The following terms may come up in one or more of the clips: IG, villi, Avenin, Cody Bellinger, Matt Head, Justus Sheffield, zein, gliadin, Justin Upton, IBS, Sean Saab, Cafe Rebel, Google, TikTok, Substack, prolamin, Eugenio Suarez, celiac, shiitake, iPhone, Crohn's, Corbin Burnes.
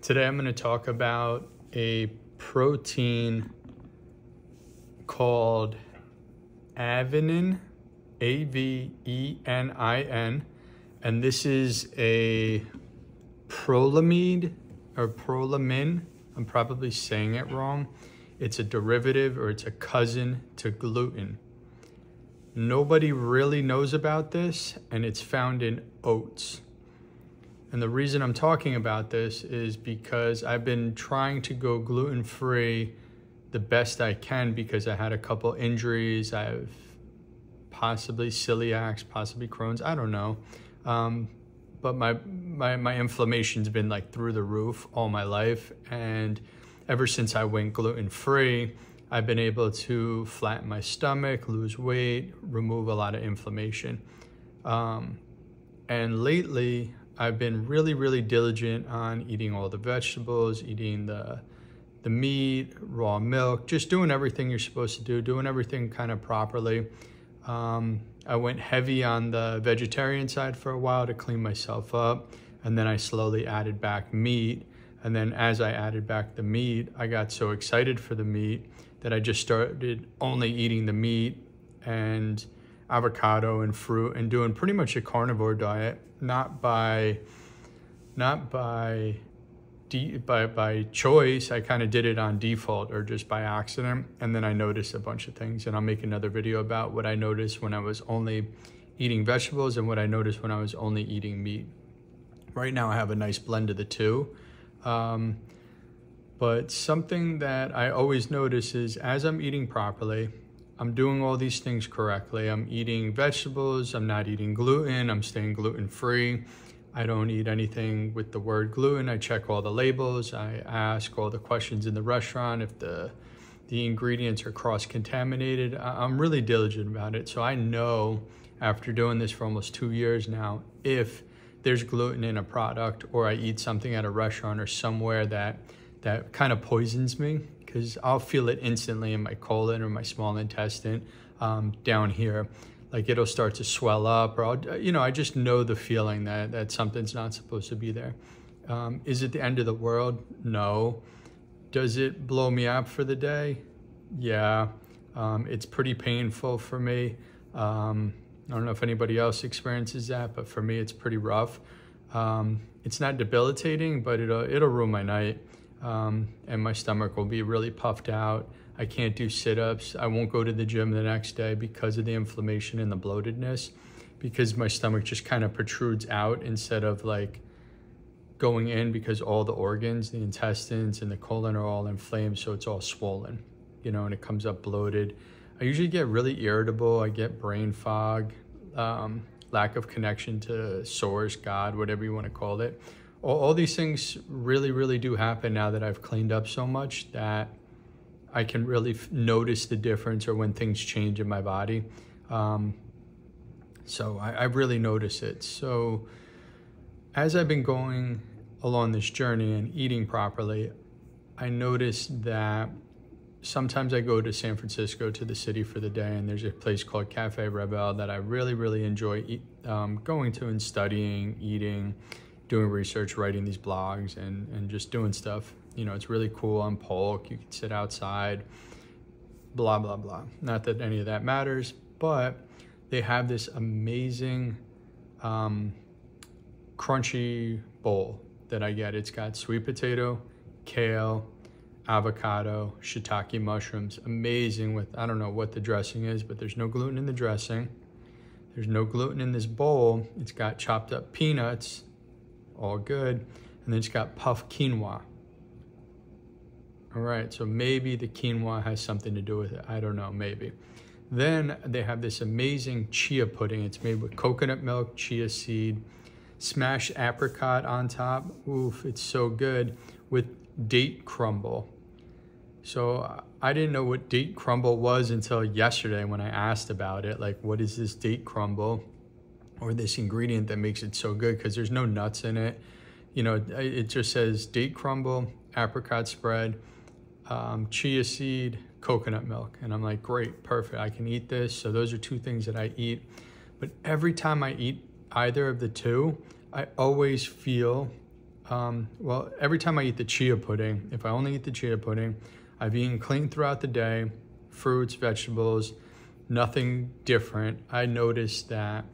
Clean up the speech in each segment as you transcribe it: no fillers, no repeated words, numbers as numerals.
Today I'm going to talk about a protein called Avenin, A-V-E-N-I-N, and this is a prolamide or prolamin. I'm probably saying it wrong. It's a derivative, or it's a cousin to gluten. Nobody really knows about this, and it's found in oats. And the reason I'm talking about this is because I've been trying to go gluten-free the best I can because I had a couple injuries. I have possibly celiacs, possibly Crohn's, I don't know. But my inflammation's been like through the roof all my life. And ever since I went gluten-free, I've been able to flatten my stomach, lose weight, remove a lot of inflammation. And lately, I've been really diligent on eating all the vegetables, eating the meat, raw milk, just doing everything you're supposed to do, doing everything kind of properly. I went heavy on the vegetarian side for a while to clean myself up, and then I slowly added back meat. And then as I added back the meat, I got so excited for the meat that I just started only eating the meat and avocado and fruit and doing pretty much a carnivore diet, not by choice. I kind of did it on default or just by accident. And then I noticed a bunch of things, and I'll make another video about what I noticed when I was only eating vegetables and what I noticed when I was only eating meat. Right now I have a nice blend of the two. But something that I always notice is as I'm eating properly, I'm doing all these things correctly. I'm eating vegetables, I'm not eating gluten, I'm staying gluten-free. I don't eat anything with the word gluten. I check all the labels. I ask all the questions in the restaurant if the ingredients are cross-contaminated. I'm really diligent about it. So I know after doing this for almost 2 years now, if there's gluten in a product or I eat something at a restaurant or somewhere that kind of poisons me, because I'll feel it instantly in my colon or my small intestine down here. Like it'll start to swell up, or I just know the feeling that something's not supposed to be there. Is it the end of the world? No. Does it blow me up for the day? Yeah. It's pretty painful for me. I don't know if anybody else experiences that, but for me, it's pretty rough. It's not debilitating, but it'll ruin my night. And my stomach will be really puffed out. I can't do sit-ups. I won't go to the gym the next day because of the inflammation and the bloatedness, because my stomach just kind of protrudes out instead of like going in, because all the organs, the intestines and the colon are all inflamed. So it's all swollen, and it comes up bloated. I usually get really irritable. I get brain fog, lack of connection to source, God, whatever you want to call it. All these things really do happen now that I've cleaned up so much that I can really notice the difference, or when things change in my body. So I really notice it. So as I've been going along this journey and eating properly, I noticed that sometimes I go to San Francisco, to the city, for the day, and there's a place called Cafe Rebel that I really enjoy going to and studying, eating, doing research, writing these blogs, and just doing stuff. It's really cool on Polk. You can sit outside, blah. Not that any of that matters, but they have this amazing crunchy bowl that I get. It's got sweet potato, kale, avocado, shiitake mushrooms. Amazing with, I don't know what the dressing is, but there's no gluten in the dressing. There's no gluten in this bowl. It's got chopped up peanuts, all good. And then it's got puff quinoa. All right, so maybe the quinoa has something to do with it. I don't know, maybe. Then they have this amazing chia pudding. It's made with coconut milk, chia seed, smashed apricot on top. Oof, it's so good. With date crumble. So I didn't know what date crumble was until yesterday when I asked about it. Like, what is this date crumble? Or this ingredient that makes it so good, because there's no nuts in it. It just says date crumble, apricot spread, chia seed, coconut milk. And I'm like, great, perfect, I can eat this. So those are two things that I eat. But every time I eat either of the two, I always feel Well, every time I eat the chia pudding, if I only eat the chia pudding, I've eaten clean throughout the day, fruits, vegetables, nothing different. I noticed that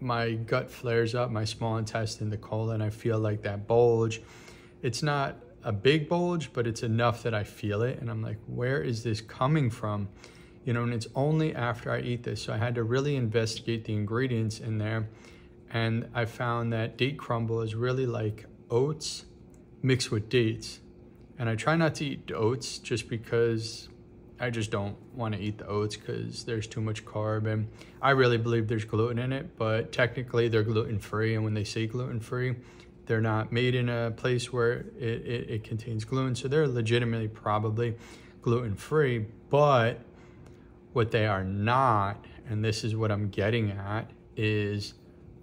my gut flares up, my small intestine, the colon, I feel like that bulge. It's not a big bulge, but it's enough that I feel it. And I'm like, where is this coming from? You know, and it's only after I eat this. So I had to really investigate the ingredients in there. And I found that date crumble is really like oats mixed with dates. And I try not to eat oats just because I just don't want to eat the oats because there's too much carb. And I really believe there's gluten in it, but technically they're gluten-free. And when they say gluten-free, they're not made in a place where it contains gluten. So they're legitimately probably gluten-free, but what they are not, and this is what I'm getting at, is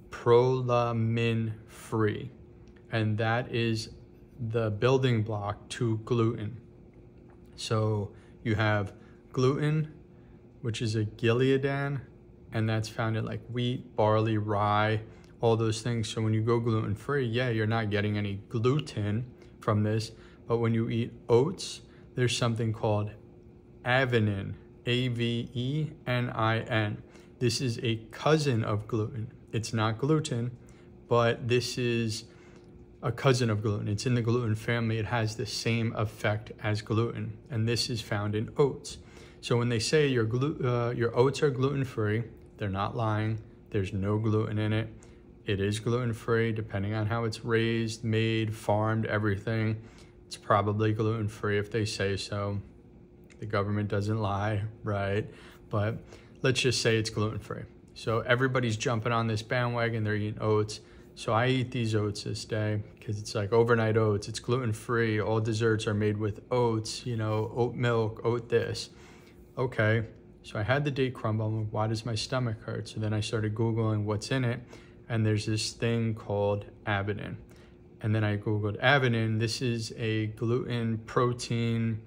prolamin-free. And that is the building block to gluten. So you have gluten, which is a gliadin, and that's found in like wheat, barley, rye, all those things. So when you go gluten-free, yeah, you're not getting any gluten from this. But when you eat oats, there's something called avenin, A-V-E-N-I-N. This is a cousin of gluten. It's not gluten, but this is a cousin of gluten. It's in the gluten family. It has the same effect as gluten, and this is found in oats. So when they say your oats are gluten-free, they're not lying. There's no gluten in it. It is gluten-free, depending on how it's raised, made, farmed, everything. It's probably gluten-free if they say so. The government doesn't lie, right? But let's just say it's gluten-free. So everybody's jumping on this bandwagon. They're eating oats. So I eat these oats this day because it's like overnight oats. It's gluten-free. All desserts are made with oats, you know, oat milk, oat this. Okay, so I had the date crumble. Why does my stomach hurt? So then I started Googling what's in it. And there's this thing called Avenin. And then I Googled Avenin. This is a gluten protein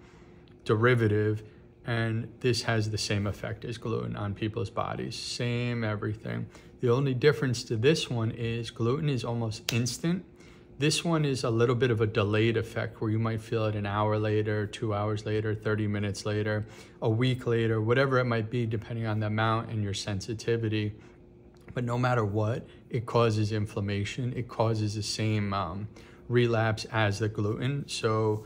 derivative. And this has the same effect as gluten on people's bodies, same everything. The only difference to this one is gluten is almost instant. This one is a little bit of a delayed effect where you might feel it an hour later, 2 hours later, 30 minutes later, a week later, whatever it might be, depending on the amount and your sensitivity. But no matter what, it causes inflammation. It causes the same relapse as the gluten. So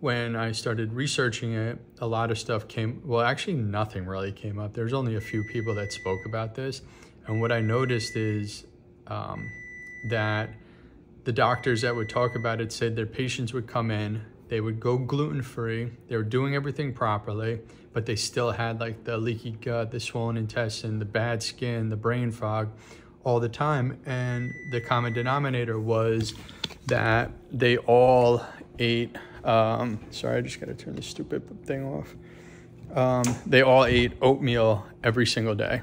when I started researching it, a lot of stuff came, well, actually nothing really came up. There's only a few people that spoke about this. And what I noticed is that the doctors that would talk about it said their patients would come in, they would go gluten-free, they were doing everything properly, but they still had like the leaky gut, the swollen intestine, the bad skin, the brain fog all the time. And the common denominator was that they all ate, sorry, I just got to turn this stupid thing off. They all ate oatmeal every single day.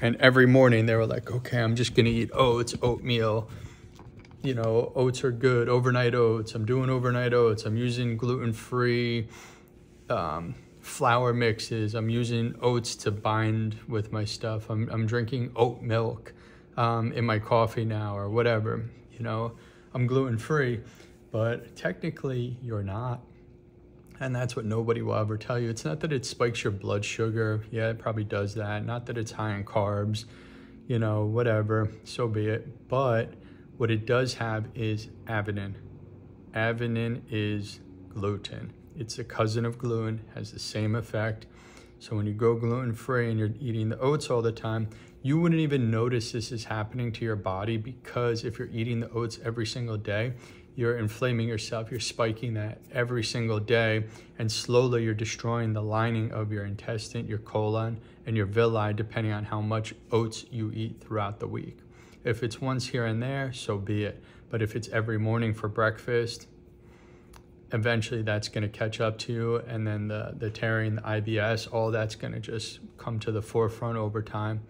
And every morning they were like, okay, I'm just going to eat oats, oatmeal. You know, oats are good, overnight oats. I'm doing overnight oats. I'm using gluten-free flour mixes. I'm using oats to bind with my stuff. I'm drinking oat milk in my coffee now or whatever. You know, I'm gluten-free. But technically, you're not. And that's what nobody will ever tell you. It's not that it spikes your blood sugar. Yeah, it probably does that. Not that it's high in carbs, you know, whatever. So be it. But what it does have is avenin. Avenin is gluten. It's a cousin of gluten, has the same effect. So when you go gluten-free and you're eating the oats all the time, you wouldn't even notice this is happening to your body because if you're eating the oats every single day, you're inflaming yourself, you're spiking that every single day, and slowly you're destroying the lining of your intestine, your colon, and your villi, depending on how much oats you eat throughout the week. If it's once here and there, so be it. But if it's every morning for breakfast, eventually that's gonna catch up to you, and then the tearing, the IBS, all that's gonna just come to the forefront over time.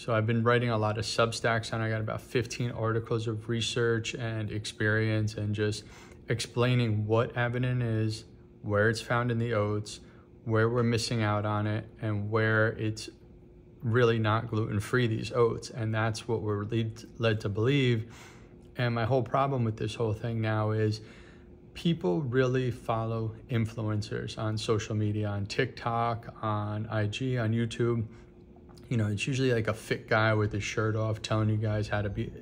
So I've been writing a lot of Substacks and I got about 15 articles of research and experience and just explaining what avenin is, where it's found in the oats, where we're missing out on it, and where it's really not gluten-free, these oats. And that's what we're led to believe. And my whole problem with this whole thing now is people really follow influencers on social media, on TikTok, on IG, on YouTube. You know, it's usually like a fit guy with his shirt off telling you guys how to be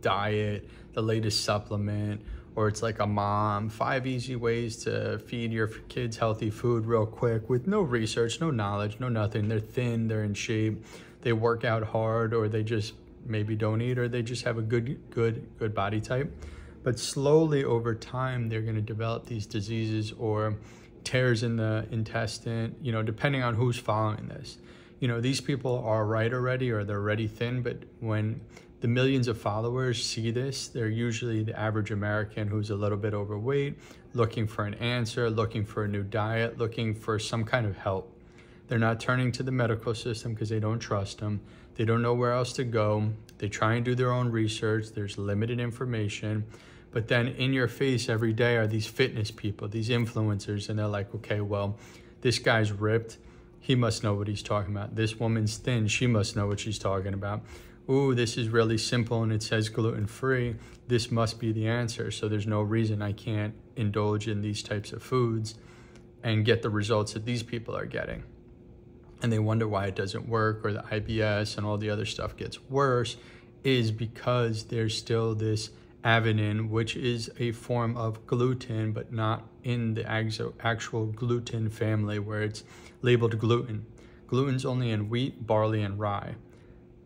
diet, the latest supplement, or it's like a mom, 5 easy ways to feed your kids healthy food real quick with no research, no knowledge, no nothing. They're thin, they're in shape, they work out hard, or they just maybe don't eat, or they just have a good body type. But slowly over time, they're going to develop these diseases or tears in the intestine, you know, depending on who's following this. You know, these people are right already, or they're already thin, but when the millions of followers see this, they're usually the average American who's a little bit overweight, looking for an answer, looking for a new diet, looking for some kind of help. They're not turning to the medical system because they don't trust them. They don't know where else to go. They try and do their own research. There's limited information. But then in your face every day are these fitness people, these influencers, and they're like, okay, well, this guy's ripped. He must know what he's talking about. This woman's thin. She must know what she's talking about. Ooh, this is really simple and it says gluten-free. This must be the answer. So there's no reason I can't indulge in these types of foods and get the results that these people are getting. And they wonder why it doesn't work, or the IBS and all the other stuff gets worse, is because there's still this Avenin, which is a form of gluten, but not in the actual gluten family where it's labeled gluten. Gluten's only in wheat, barley, and rye.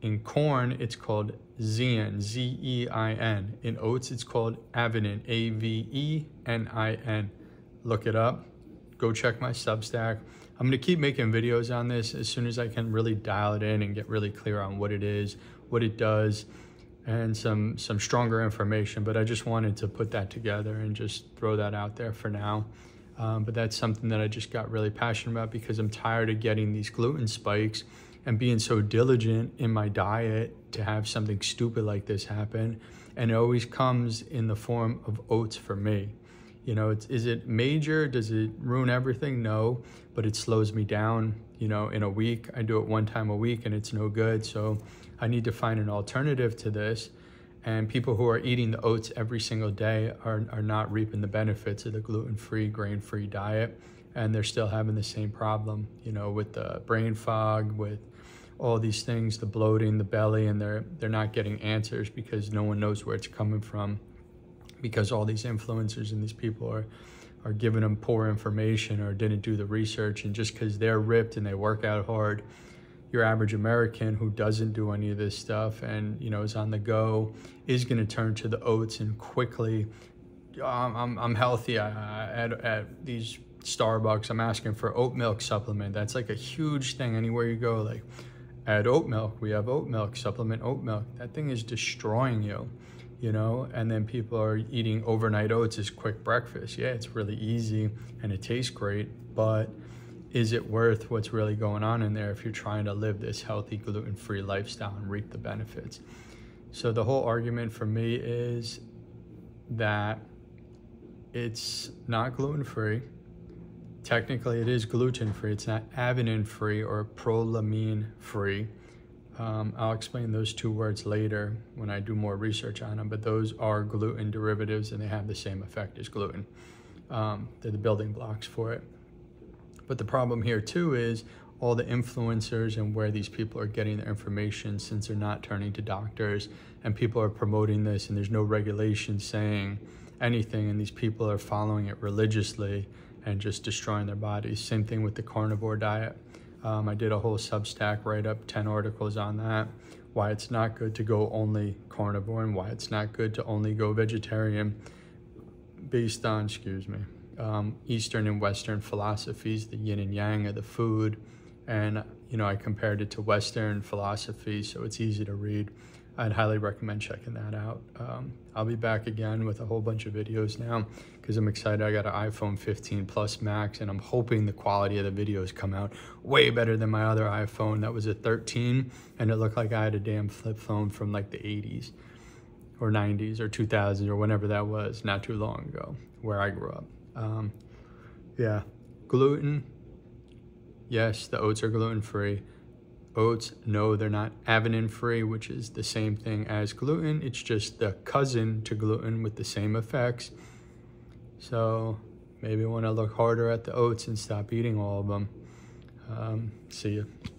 In corn, it's called zein, Z-E-I-N. In oats, it's called avenin, A-V-E-N-I-N. Look it up. Go check my Substack. I'm going to keep making videos on this as soon as I can really dial it in and get really clear on what it is, what it does, and some stronger information. But I just wanted to put that together and just throw that out there for now. But that's something that I just got really passionate about because I'm tired of getting these gluten spikes and being so diligent in my diet to have something stupid like this happen. And it always comes in the form of oats for me. You know, is it major? Does it ruin everything? No, but it slows me down, you know, in a week. I do it one time a week and it's no good. So I need to find an alternative to this. And people who are eating the oats every single day are not reaping the benefits of the gluten-free, grain-free diet. And they're still having the same problem, you know, with the brain fog, with all these things, the bloating, the belly, and they're not getting answers because no one knows where it's coming from, because all these influencers and these people are giving them poor information or didn't do the research. And just because they're ripped and they work out hard, your average American who doesn't do any of this stuff and, you know, is on the go is going to turn to the oats and quickly, I'm healthy at these Starbucks. I'm asking for oat milk supplement. That's like a huge thing anywhere you go. Like, add oat milk. We have oat milk, supplement oat milk. That thing is destroying you. You know, and then people are eating overnight oats as quick breakfast. Yeah, it's really easy and it tastes great, but is it worth what's really going on in there if you're trying to live this healthy, gluten-free lifestyle and reap the benefits? So the whole argument for me is that it's not gluten-free. Technically, it is gluten-free. It's not avenin-free or prolamine-free. I'll explain those two words later when I do more research on them, but those are gluten derivatives and they have the same effect as gluten. They're the building blocks for it. But the problem here too is all the influencers and where these people are getting their information, since they're not turning to doctors, and people are promoting this and there's no regulation saying anything, and these people are following it religiously and just destroying their bodies. Same thing with the carnivore diet. I did a whole Substack write-up, 10 articles on that, why it's not good to go only carnivore and why it's not good to only go vegetarian based on, excuse me, Eastern and Western philosophies, the yin and yang of the food. And, you know, I compared it to Western philosophy, so it's easy to read. I'd highly recommend checking that out. I'll be back again with a whole bunch of videos now because I'm excited. I got an iPhone 15 Plus Max, and I'm hoping the quality of the videos come out way better than my other iPhone. That was a 13, and it looked like I had a damn flip phone from like the 80s or 90s or 2000s or whenever that was, not too long ago, where I grew up. Yeah, gluten. Yes, the oats are gluten-free. oats. No, they're not avenin-free, which is the same thing as gluten. It's just the cousin to gluten with the same effects. So maybe want to look harder at the oats and stop eating all of them. See ya.